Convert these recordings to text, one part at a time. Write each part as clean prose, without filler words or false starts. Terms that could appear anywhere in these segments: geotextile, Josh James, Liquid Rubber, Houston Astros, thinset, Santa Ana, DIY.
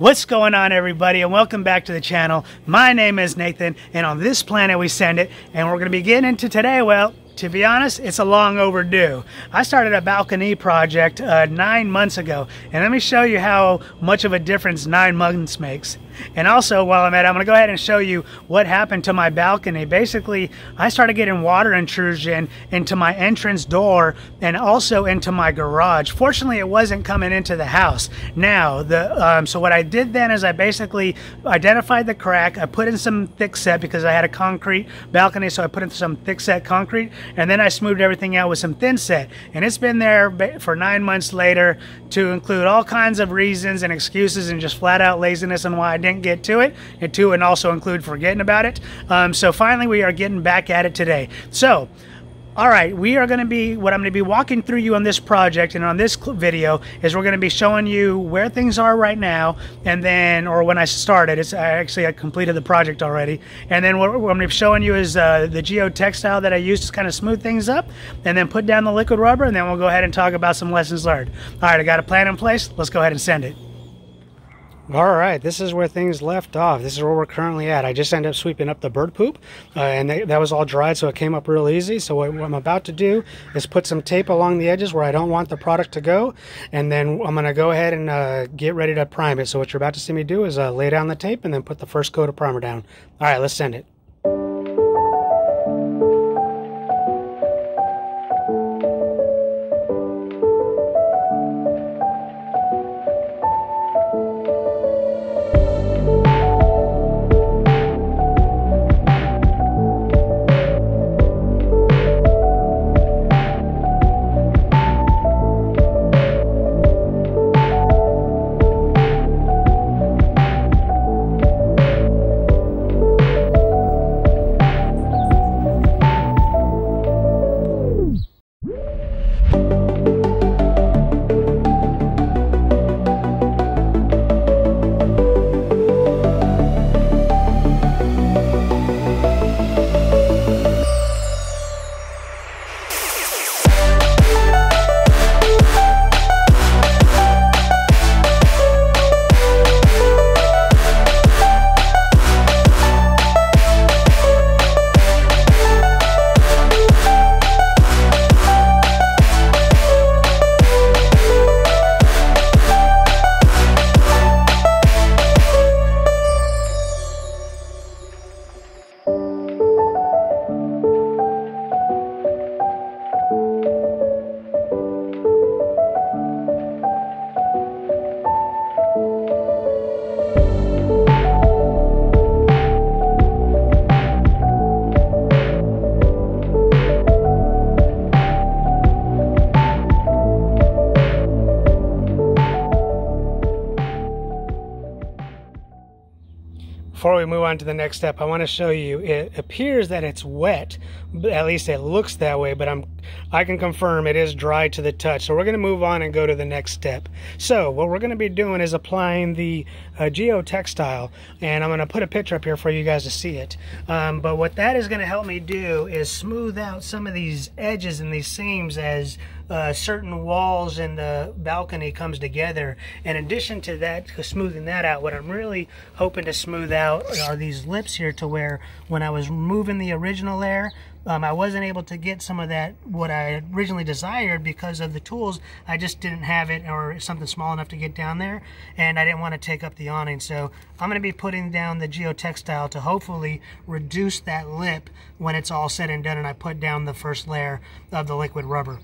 What's going on, everybody, and welcome back to the channel. My name is Nathan, and on this planet we send it, and we're going to be getting into today, well, to be honest, it's a long overdue. I started a balcony project 9 months ago, and let me show you how much of a difference 9 months makes. And also, while I'm at it, I'm going to go ahead and show you what happened to my balcony. Basically, I started getting water intrusion into my entrance door and also into my garage. Fortunately, it wasn't coming into the house. Now, so what I did then is I basically identified the crack. I put in some thickset because I had a concrete balcony, so I put in some thickset concrete, and then I smoothed everything out with some thinset. And it's been there for 9 months later to include all kinds of reasons and excuses and just flat-out laziness and why I didn't get to it, and two, and also include forgetting about it. So finally we are getting back at it today. So all right, we are going to be, what I'm going to be walking through you on this project and on this video is we're going to be showing you where things are right now, and then, or when I started, I completed the project already, and then what I'm going to be showing you is the geotextile that I used to kind of smooth things up, and then put down the liquid rubber, and then we'll go ahead and talk about some lessons learned. All right, I got a plan in place. Let's go ahead and send it. All right, this is where things left off. This is where we're currently at. I just ended up sweeping up the bird poop, and that was all dried, so it came up real easy. So what I'm about to do is put some tape along the edges where I don't want the product to go, and then I'm going to go ahead and get ready to prime it. So what you're about to see me do is lay down the tape and then put the first coat of primer down. All right, let's send it. Before we move on to the next step, I want to show you, it appears that it's wet, at least it looks that way, but I can confirm it is dry to the touch. So we're going to move on and go to the next step. So what we're going to be doing is applying the geotextile, and I'm going to put a picture up here for you guys to see it. But what that is going to help me do is smooth out some of these edges and these seams as certain walls in the balcony comes together. In addition to that, to smoothing that out, what I'm really hoping to smooth out are these lips here, to where when I was moving the original layer, I wasn't able to get some of that, what I originally desired, because of the tools. I just didn't have it, or something small enough to get down there, and I didn't want to take up the awning. So I'm going to be putting down the geotextile to hopefully reduce that lip when it's all said and done and I put down the first layer of the liquid rubber.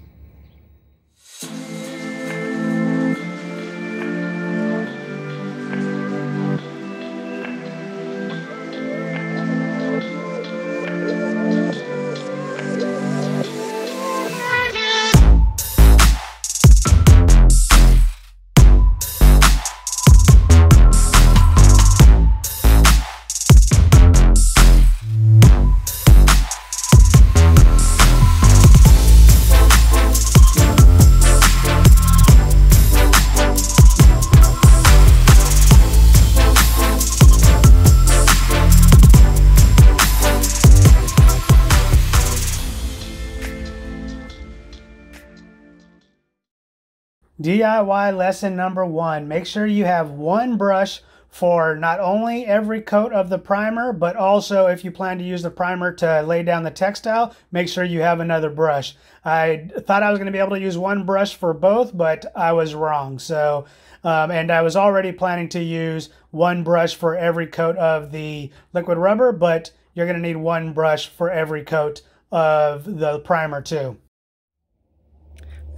DIY lesson number one. Make sure you have one brush for not only every coat of the primer, but also if you plan to use the primer to lay down the textile, make sure you have another brush. I thought I was going to be able to use one brush for both, but I was wrong. So, and I was already planning to use one brush for every coat of the liquid rubber, but you're going to need one brush for every coat of the primer too.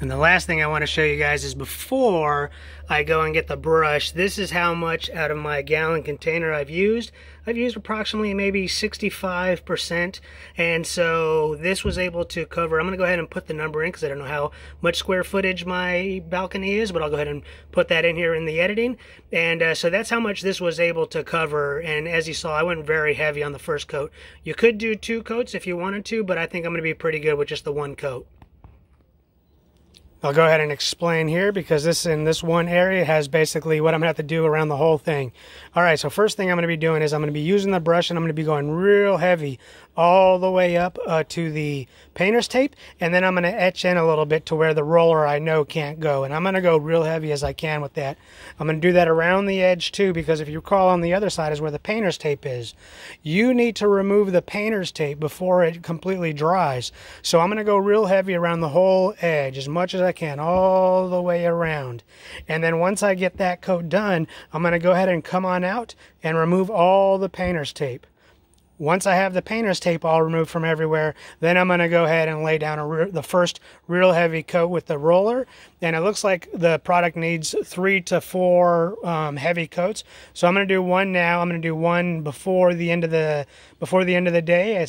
And the last thing I want to show you guys is before I go and get the brush, this is how much out of my gallon container I've used. I've used approximately maybe 65%. And so this was able to cover, I'm going to go ahead and put the number in because I don't know how much square footage my balcony is, but I'll go ahead and put that in here in the editing. And so that's how much this was able to cover. And as you saw, I went very heavy on the first coat. You could do two coats if you wanted to, but I think I'm going to be pretty good with just the one coat. I'll go ahead and explain here because in this one area has basically what I'm gonna have to do around the whole thing. All right, so first thing I'm gonna be doing is I'm gonna be using the brush and I'm gonna be going real heavy all the way up to the painter's tape, and then I'm gonna etch in a little bit to where the roller I know can't go, and I'm gonna go real heavy as I can with that. I'm gonna do that around the edge too, because if you recall, on the other side is where the painter's tape is. You need to remove the painter's tape before it completely dries. So I'm gonna go real heavy around the whole edge as much as I can, all the way around. And then once I get that coat done, I'm going to go ahead and come on out and remove all the painter's tape. Once I have the painter's tape all removed from everywhere, then I'm going to go ahead and lay down the first real heavy coat with the roller. And it looks like the product needs 3 to 4 heavy coats. So I'm going to do one now. I'm going to do one before the end of the day.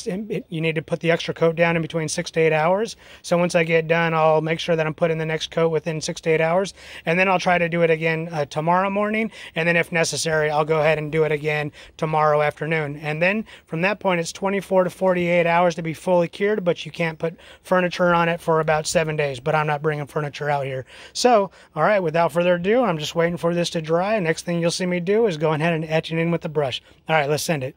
You need to put the extra coat down in between 6 to 8 hours. So once I get done, I'll make sure that I'm putting the next coat within 6 to 8 hours. And then I'll try to do it again tomorrow morning. And then if necessary, I'll go ahead and do it again tomorrow afternoon. And then from that point, it's 24 to 48 hours to be fully cured, but you can't put furniture on it for about 7 days. But I'm not bringing furniture out here. So, all right, without further ado, I'm just waiting for this to dry. Next thing you'll see me do is go ahead and etch it in with the brush. All right, let's send it.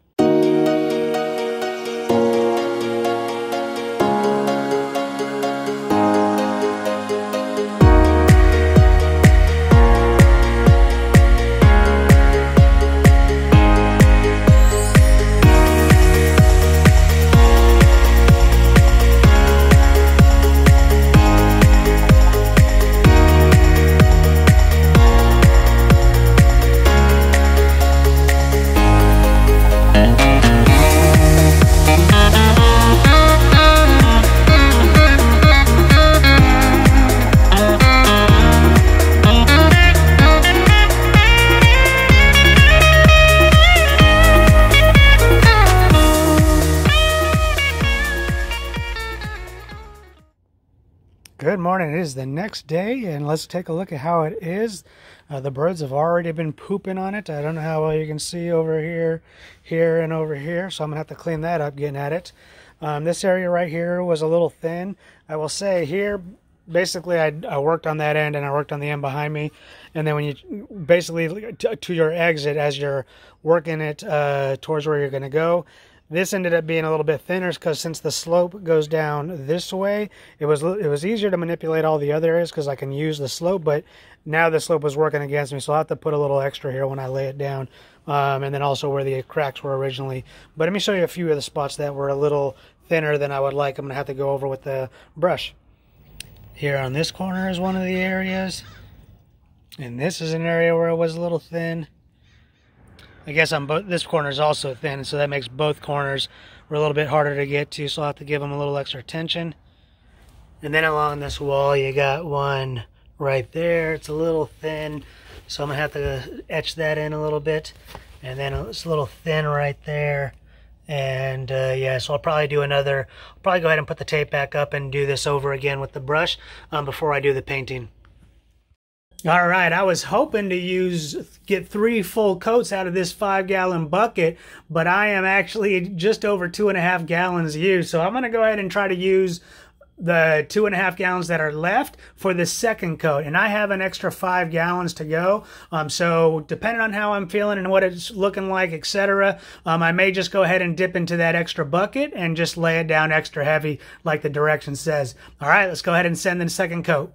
Good morning. It is the next day, and let's take a look at how it is. The birds have already been pooping on it. I don't know how well you can see over here, and over here, so I'm going to have to clean that up getting at it. This area right here was a little thin. I will say here, basically, I worked on that end, and I worked on the end behind me. And then when you basically to your exit as you're working it towards where you're going to go, this ended up being a little bit thinner because since the slope goes down this way, it was easier to manipulate all the other areas because I can use the slope, but now the slope was working against me, so I'll have to put a little extra here when I lay it down, and then also where the cracks were originally. But let me show you a few of the spots that were a little thinner than I would like. I'm going to have to go over with the brush. Here on this corner is one of the areas, and this is an area where it was a little thin. I guess on both, this corner is also thin, so that makes both corners were a little bit harder to get to, so I'll have to give them a little extra tension. And then along this wall, you got one right there. It's a little thin, so I'm going to have to etch that in a little bit. And then it's a little thin right there. And yeah, so I'll probably go ahead and put the tape back up and do this over again with the brush before I do the painting. All right, I was hoping to get 3 full coats out of this 5-gallon bucket, but I am actually just over 2.5 gallons used. So I'm going to go ahead and try to use the 2.5 gallons that are left for the second coat, and I have an extra 5 gallons to go, so depending on how I'm feeling and what it's looking like, etc., I may just go ahead and dip into that extra bucket and just lay it down extra heavy like the direction says. All right, let's go ahead and send the second coat.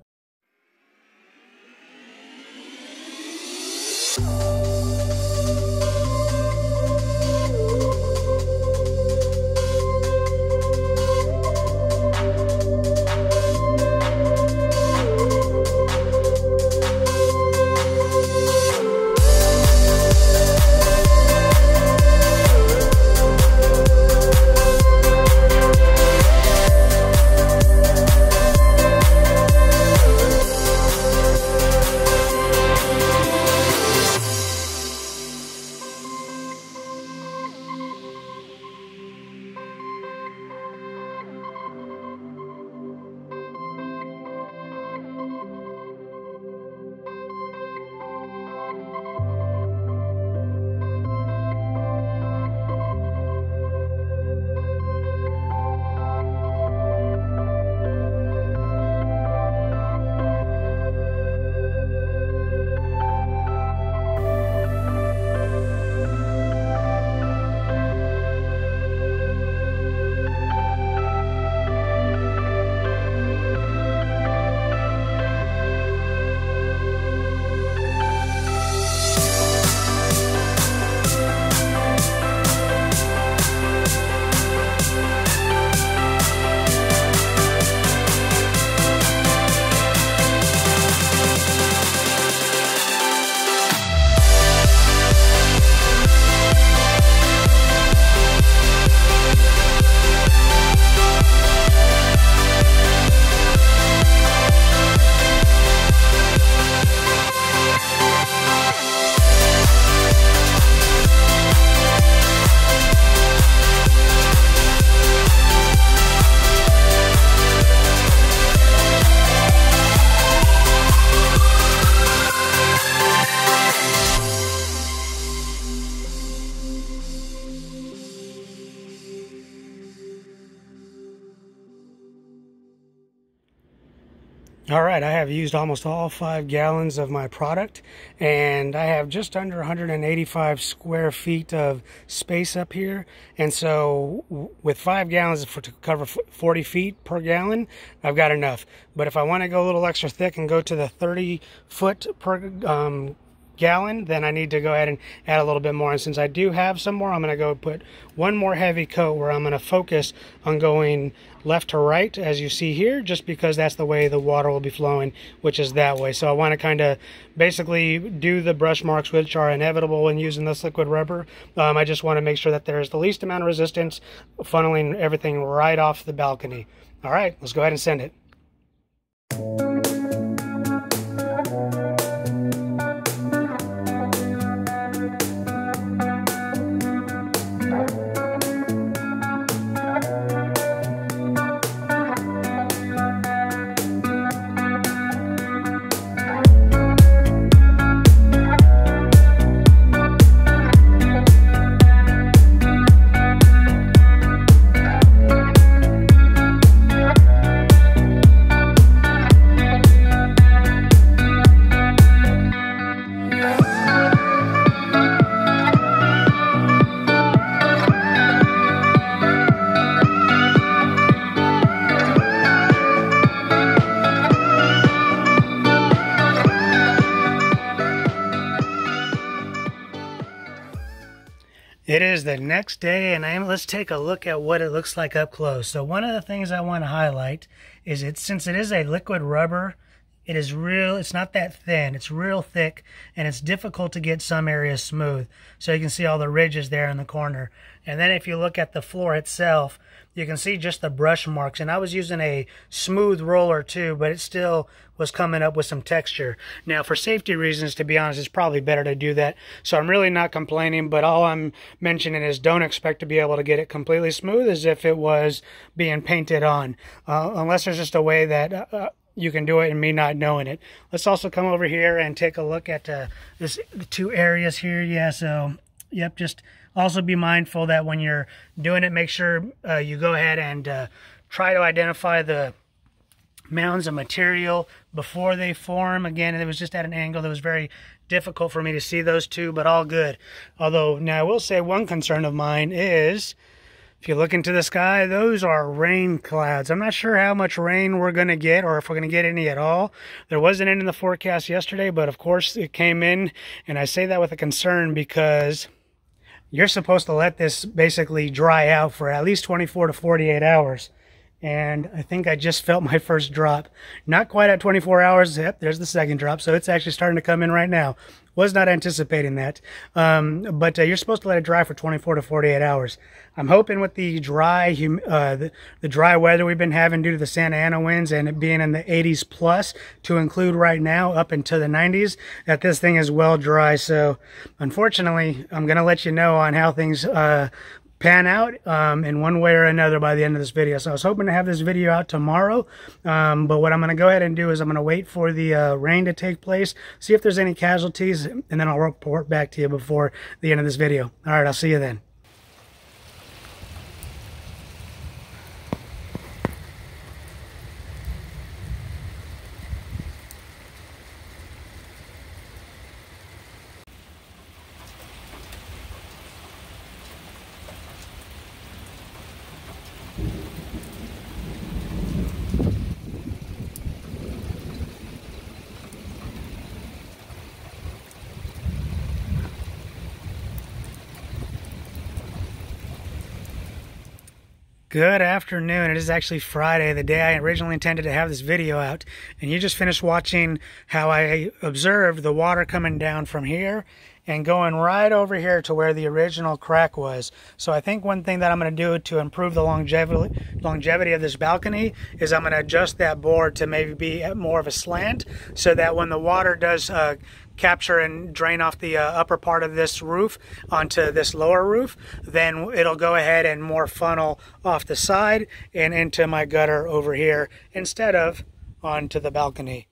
All right, I have used almost all 5 gallons of my product, and I have just under 185 square feet of space up here. And so with 5 gallons to cover 40 feet per gallon, I've got enough. But if I want to go a little extra thick and go to the 30 foot per gallon, then I need to go ahead and add a little bit more. And since I do have some more, I'm going to go put one more heavy coat where I'm going to focus on going left to right, as you see here, just because that's the way the water will be flowing, which is that way. So I want to kind of basically do the brush marks, which are inevitable when using this liquid rubber. I just want to make sure that there's the least amount of resistance, funneling everything right off the balcony. All right, let's go ahead and send it. It is the next day, and let's take a look at what it looks like up close. So one of the things I want to highlight is since it is a liquid rubber, it is real, it's not that thin, it's real thick, and it's difficult to get some areas smooth. So you can see all the ridges there in the corner. And then if you look at the floor itself, you can see just the brush marks. And I was using a smooth roller too, but it still was coming up with some texture. Now, for safety reasons, to be honest, it's probably better to do that. So I'm really not complaining, but all I'm mentioning is don't expect to be able to get it completely smooth as if it was being painted on, unless there's just a way that you can do it and me not knowing it. Let's also come over here and take a look at the two areas here. Yeah, so, yep, just also be mindful that when you're doing it, make sure you go ahead and try to identify the mounds of material before they form. Again, it was just at an angle that was very difficult for me to see those two, but all good. Although, now I will say one concern of mine is, if you look into the sky, those are rain clouds. I'm not sure how much rain we're going to get or if we're going to get any at all. There wasn't any in the forecast yesterday, but of course it came in. And I say that with a concern because you're supposed to let this basically dry out for at least 24 to 48 hours. And I think I just felt my first drop. Not quite at 24 hours. Yep, there's the second drop. So it's actually starting to come in right now. Was not anticipating that. But you're supposed to let it dry for 24 to 48 hours. I'm hoping with the dry the dry weather we've been having due to the Santa Ana winds and it being in the 80s plus to include right now up into the 90s, that this thing is well dry. So unfortunately, I'm going to let you know on how things pan out in one way or another by the end of this video. So I was hoping to have this video out tomorrow, but what I'm going to go ahead and do is I'm going to wait for the rain to take place, see if there's any casualties, and then I'll report back to you before the end of this video. All right, I'll see you then. Good afternoon. It is actually Friday, the day I originally intended to have this video out, and you just finished watching how I observed the water coming down from here and going right over here to where the original crack was. So I think one thing that I'm going to do to improve the longevity of this balcony is I'm going to adjust that board to maybe be at more of a slant so that when the water does capture and drain off the upper part of this roof onto this lower roof, then it'll go ahead and more funnel off the side and into my gutter over here instead of onto the balcony.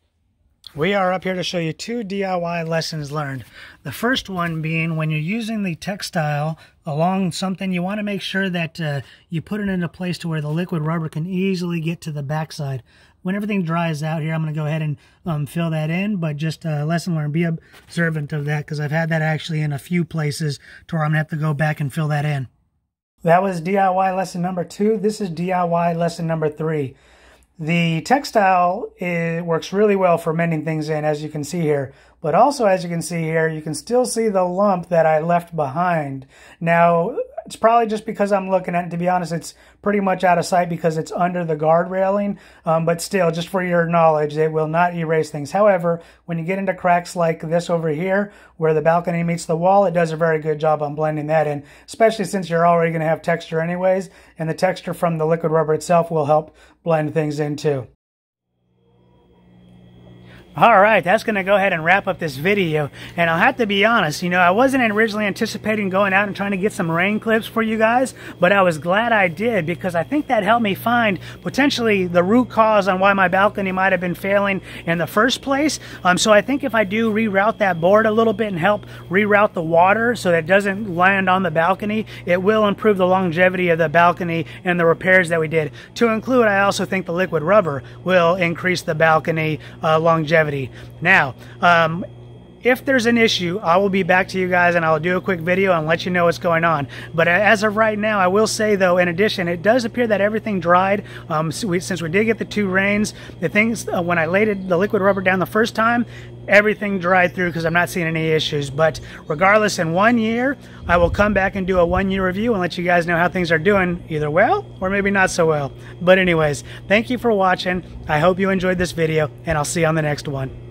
We are up here to show you two DIY lessons learned. The first one being when you're using the textile along something, you want to make sure that you put it in a place to where the liquid rubber can easily get to the backside. when everything dries out here, I'm going to go ahead and fill that in. But just a lesson learned, be observant of that, because I've had that actually in a few places to where I'm going to have to go back and fill that in. That was DIY lesson number 2. This is DIY lesson number 3. The textile, it works really well for mending things in, as you can see here. But also, as you can see here, you can still see the lump that I left behind. Now, it's probably just because I'm looking at it. To be honest, it's pretty much out of sight because it's under the guard railing. But still, just for your knowledge, it will not erase things. However, when you get into cracks like this over here, where the balcony meets the wall, it does a very good job on blending that in, especially since you're already going to have texture anyways, and the texture from the liquid rubber itself will help blend things in too. All right, that's going to go ahead and wrap up this video. And I'll have to be honest, you know, I wasn't originally anticipating going out and trying to get some rain clips for you guys, but I was glad I did, because I think that helped me find potentially the root cause on why my balcony might have been failing in the first place. So I think if I do reroute that board a little bit and help reroute the water so that it doesn't land on the balcony, it will improve the longevity of the balcony and the repairs that we did. To include, I also think the liquid rubber will increase the balcony longevity. Now, if there's an issue, I will be back to you guys and I'll do a quick video and let you know what's going on. But as of right now, I will say though, in addition, it does appear that everything dried. Since we did get the 2 rains, the things, when I laid the liquid rubber down the first time, everything dried through because I'm not seeing any issues. But regardless, in 1 year, I will come back and do a 1-year review and let you guys know how things are doing, either well or maybe not so well. But anyways, thank you for watching. I hope you enjoyed this video, and I'll see you on the next one.